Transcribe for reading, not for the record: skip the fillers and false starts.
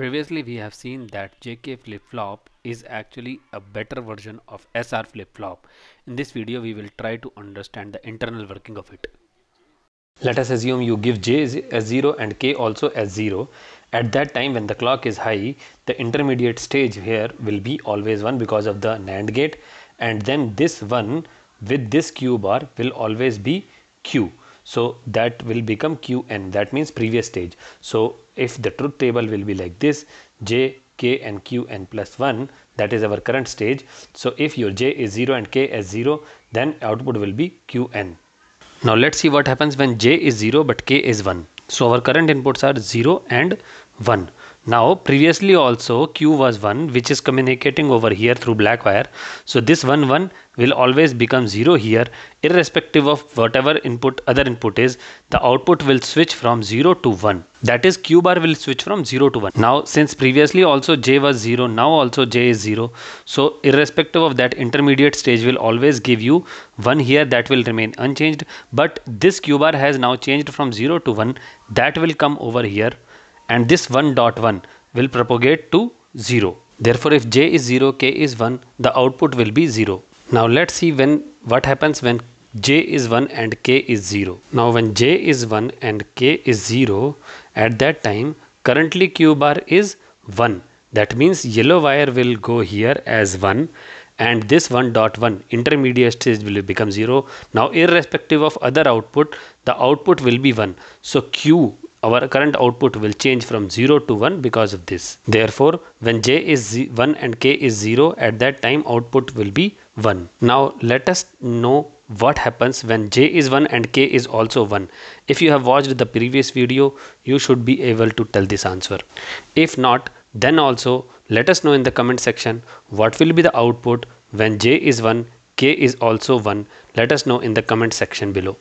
Previously we have seen that JK flip-flop is actually a better version of SR flip-flop. In this video we will try to understand the internal working of it. Let us assume you give J as 0 and K also as 0. At that time when the clock is high, the intermediate stage here will be always 1 because of the NAND gate, and then this 1 with this Q bar will always be Q. So that will become Qn, that means previous stage. So if the truth table will be like this, J, K and Qn plus 1, that is our current stage. So if your J is 0 and K is 0, then output will be Qn. Now let's see what happens when J is 0 but K is 1. So our current inputs are 0 and 1. Now previously also Q was 1, which is communicating over here through black wire. So this 1 will always become 0 here. Irrespective of whatever input other input is, the output will switch from 0 to 1. That is, Q bar will switch from 0 to 1. Now since previously also J was 0, now also J is 0. So irrespective of that, intermediate stage will always give you 1 here, that will remain unchanged. But this Q bar has now changed from 0 to 1, that will come over here. And this 1.1 will propagate to 0. Therefore, if J is 0, K is 1, the output will be 0. Now let's see what happens when J is 1 and K is 0. Now when J is 1 and K is 0, at that time currently Q bar is 1. That means yellow wire will go here as 1, and this 1.1 intermediate stage will become 0. Now irrespective of other output, the output will be 1. So Q, our current output, will change from 0 to 1 because of this. Therefore, when J is 1 and K is 0, at that time output will be 1. Now let us know what happens when J is 1 and K is also 1. If you have watched the previous video, you should be able to tell this answer. If not, then also let us know in the comment section what will be the output when J is 1, K is also 1. Let us know in the comment section below.